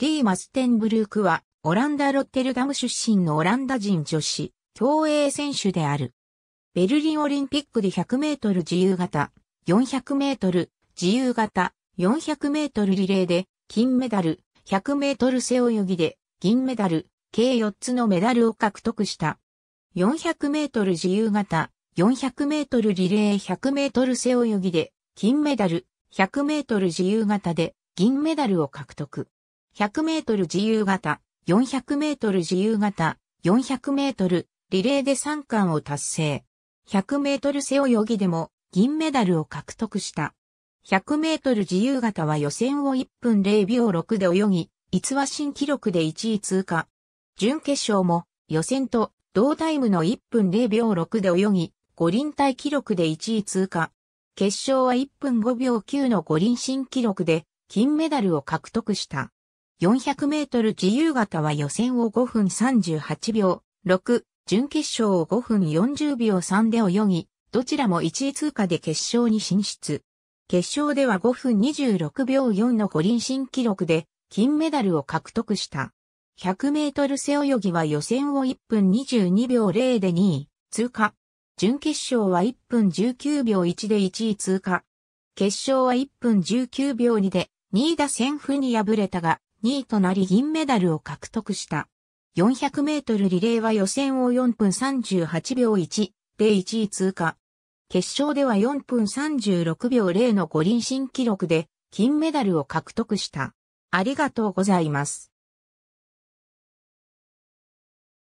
リー・マステンブルークは、オランダ・ロッテルダム出身のオランダ人女子、競泳選手である。ベルリンオリンピックで100メートル自由形、400メートル自由形、400メートルリレーで、金メダル、100メートル背泳ぎで、銀メダル、計4つのメダルを獲得した。400メートル自由形、400メートルリレー、100メートル背泳ぎで、金メダル、100メートル自由形で、銀メダルを獲得。100メートル自由形、400メートル自由形、400メートルリレーで3冠を達成。100メートル背泳ぎでも銀メダルを獲得した。100メートル自由形は予選を1分0秒6で泳ぎ、逸話新記録で1位通過。準決勝も予選と同タイムの1分0秒6で泳ぎ、五輪タイ記録で1位通過。決勝は1分5秒9の五輪新記録で金メダルを獲得した。400メートル自由形は予選を5分38秒6、準決勝を5分40秒3で泳ぎ、どちらも1位通過で決勝に進出。決勝では5分26秒4の五輪新記録で金メダルを獲得した。100メートル背泳ぎは予選を1分22秒0で2位通過。準決勝は1分19秒1で1位通過。決勝は1分19秒2で2位打線府に敗れたが、2位となり銀メダルを獲得した。400メートルリレーは予選を4分38秒1で1位通過。決勝では4分36秒0の五輪新記録で金メダルを獲得した。ありがとうございます。